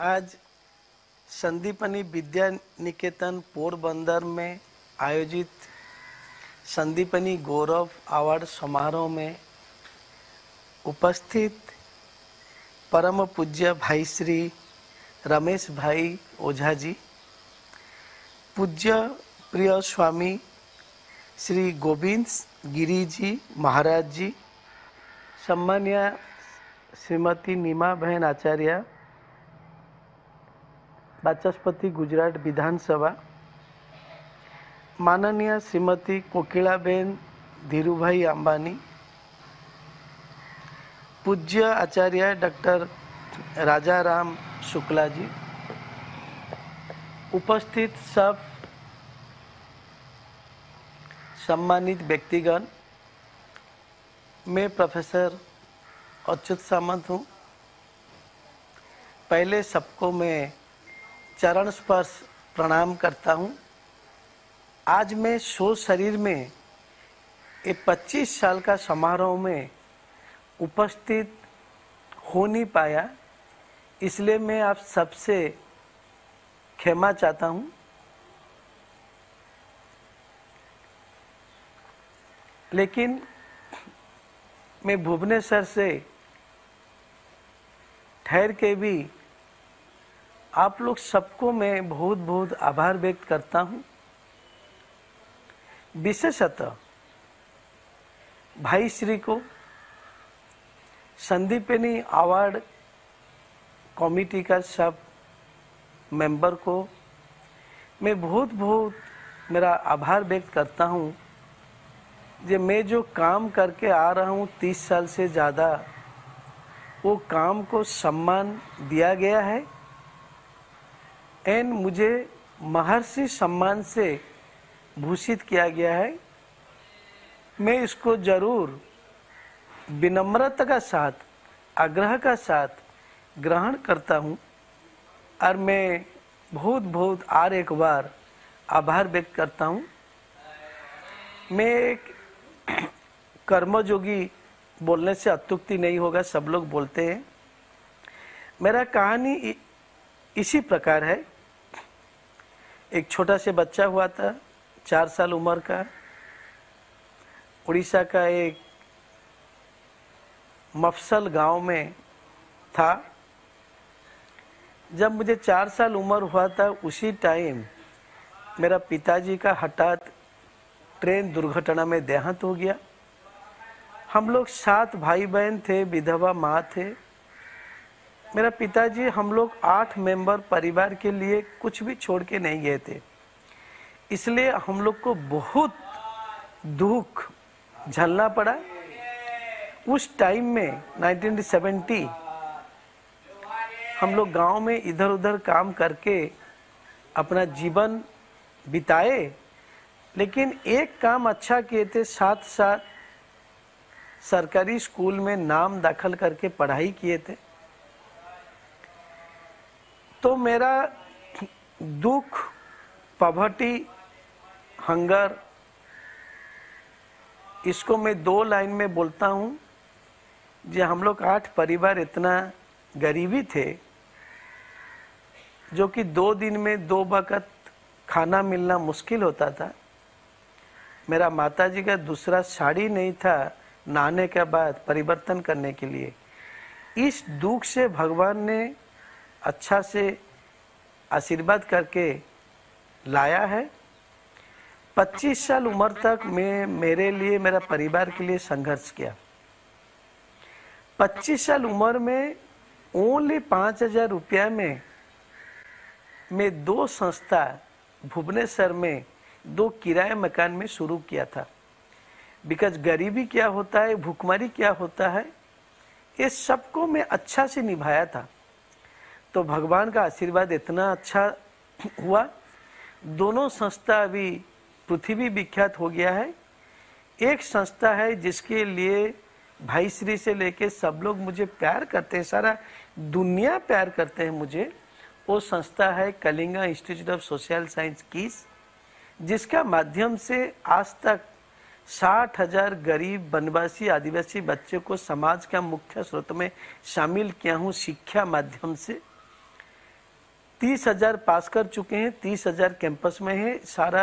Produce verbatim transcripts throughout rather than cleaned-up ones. आज संदीपनी विद्या निकेतन पोरबंदर में आयोजित संदीपनी गौरव अवार्ड समारोह में उपस्थित परम पूज्य भाई श्री रमेश भाई ओझा जी, पूज्य प्रिय स्वामी श्री गोविंद गिरी जी महाराज जी, सम्मान्य श्रीमती नीमा बहन आचार्य बच्चस्पति गुजरात विधानसभा, माननीय श्रीमती कोकिलाबेन धीरूभाई अंबानी, पूज्य आचार्य डॉक्टर राजाराम शुक्ला जी, उपस्थित सब सम्मानित व्यक्तिगण, मैं प्रोफेसर अच्युत सामंत हूँ। पहले सबको मैं चरण स्पर्श प्रणाम करता हूँ। आज मैं सो शरीर में ये पच्चीस साल का समारोह में उपस्थित हो नहीं पाया, इसलिए मैं आप सबसे क्षमा चाहता हूँ। लेकिन मैं भुवनेश्वर से ठहर के भी आप लोग सबको मैं बहुत बहुत आभार व्यक्त करता हूँ। विशेषतः भाई श्री को, संदीपनी अवार्ड कमेटी का सब मेंबर को मैं बहुत बहुत मेरा आभार व्यक्त करता हूँ। जे मैं जो काम करके आ रहा हूँ तीस साल से ज़्यादा, वो काम को सम्मान दिया गया है एंड मुझे महर्षि सम्मान से भूषित किया गया है। मैं इसको जरूर विनम्रता का साथ, आग्रह का साथ ग्रहण करता हूँ और मैं बहुत बहुत और एक बार आभार व्यक्त करता हूँ। मैं एक कर्मयोगी, बोलने से अत्युक्ति नहीं होगा, सब लोग बोलते हैं। मेरा कहानी इसी प्रकार है। एक छोटा से बच्चा हुआ था, चार साल उम्र का, उड़ीसा का एक मफसल गांव में था। जब मुझे चार साल उम्र हुआ था, उसी टाइम मेरा पिताजी का हठात ट्रेन दुर्घटना में देहांत हो गया। हम लोग सात भाई बहन थे, विधवा माँ थे। मेरा पिताजी, हम लोग आठ मेंबर परिवार के लिए कुछ भी छोड़ के नहीं गए थे, इसलिए हम लोग को बहुत दुख झेलना पड़ा। उस टाइम में नाइनटीन सेवेंटी हम लोग गांव में इधर उधर काम करके अपना जीवन बिताए, लेकिन एक काम अच्छा किए थे, साथ साथ सरकारी स्कूल में नाम दाखिल करके पढ़ाई किए थे। तो मेरा दुख, पॉवर्टी, हंगर, इसको मैं दो लाइन में बोलता हूँ। जो हम लोग आठ परिवार इतना गरीबी थे जो कि दो दिन में दो वक़्त खाना मिलना मुश्किल होता था। मेरा माताजी का दूसरा साड़ी नहीं था नहाने के बाद परिवर्तन करने के लिए। इस दुख से भगवान ने अच्छा से आशीर्वाद करके लाया है। पच्चीस साल उम्र तक मैं मेरे लिए, मेरा परिवार के लिए संघर्ष किया। पच्चीस साल उम्र में ओनली पाँच हजार रुपया में मैं दो संस्था भुवनेश्वर में दो किराए मकान में शुरू किया था। बिकॉज गरीबी क्या होता है, भुखमरी क्या होता है, ये सबको मैं अच्छा से निभाया था। तो भगवान का आशीर्वाद इतना अच्छा हुआ, दोनों संस्था अभी पृथ्वी विख्यात हो गया है। एक संस्था है जिसके लिए भाई श्री से लेके सब लोग मुझे प्यार करते हैं, सारा दुनिया प्यार करते हैं मुझे। वो संस्था है Kalinga institute of social science KISS, जिसका माध्यम से आज तक साठ हजार गरीब, बनवासी, आदिवासी बच्चों को समाज का मुख्य स्रोत में शामिल किया हूँ शिक्षा माध्यम से। तीस हजार पास कर चुके हैं, तीस हजार कैंपस में है। सारा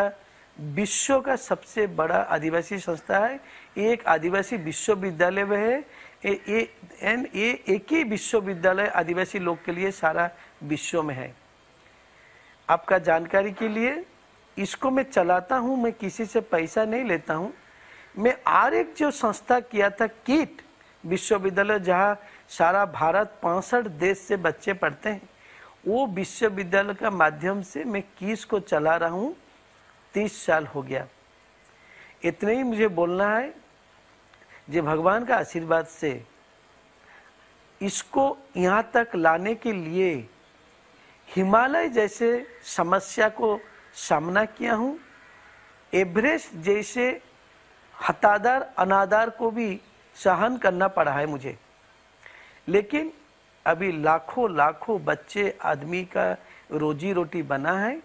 विश्व का सबसे बड़ा आदिवासी संस्था है, एक आदिवासी विश्वविद्यालय में है। ए, एन ए एक ही विश्वविद्यालय आदिवासी लोग के लिए सारा विश्व में है। आपका जानकारी के लिए इसको मैं चलाता हूं, मैं किसी से पैसा नहीं लेता हूं। मैं आर एक जो संस्था किया था किट विश्वविद्यालय, जहां सारा भारत पैंसठ देश से बच्चे पढ़ते हैं, वो विश्वविद्यालय का माध्यम से मैं किस को चला रहा हूं। तीस साल हो गया। इतने ही मुझे बोलना है जो भगवान का आशीर्वाद से इसको यहाँ तक लाने के लिए हिमालय जैसे समस्या को सामना किया हूँ, एवरेस्ट जैसे हतादार अनादार को भी सहन करना पड़ा है मुझे। लेकिन अभी लाखों लाखों बच्चे आदमी का रोजी रोटी बना है।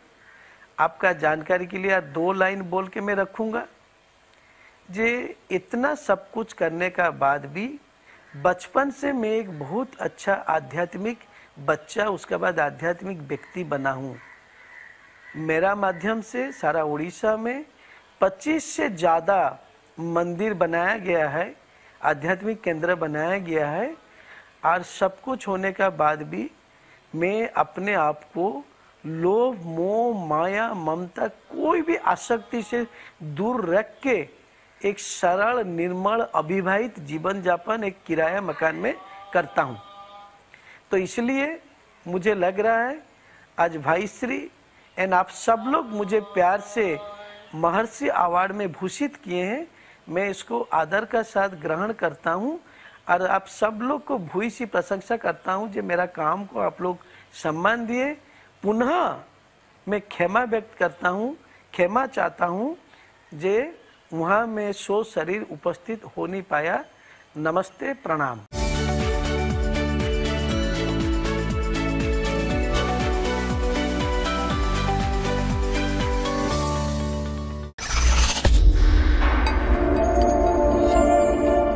आपका जानकारी के लिए यार दो लाइन बोल के मैं रखूँगा जे इतना सब कुछ करने का बाद भी बचपन से मैं एक बहुत अच्छा आध्यात्मिक बच्चा, उसके बाद आध्यात्मिक व्यक्ति बना हूँ। मेरा माध्यम से सारा उड़ीसा में पच्चीस से ज़्यादा मंदिर बनाया गया है, आध्यात्मिक केंद्र बनाया गया है। और सब कुछ होने का बाद भी मैं अपने आप को लोभ मोह माया ममता कोई भी आसक्ति से दूर रख के एक सरल निर्मल अविवाहित जीवन यापन एक किराया मकान में करता हूँ। तो इसलिए मुझे लग रहा है आज भाई श्री एंड आप सब लोग मुझे प्यार से महर्षि अवार्ड में भूषित किए हैं। मैं इसको आदर का साथ ग्रहण करता हूँ और आप सब लोग को भूयसी प्रशंसा करता हूँ जो मेरा काम को आप लोग सम्मान दिए। पुनः मैं क्षमा व्यक्त करता हूँ, क्षमा चाहता हूँ जे वहाँ मैं सो शरीर उपस्थित हो नहीं पाया। नमस्ते, प्रणाम।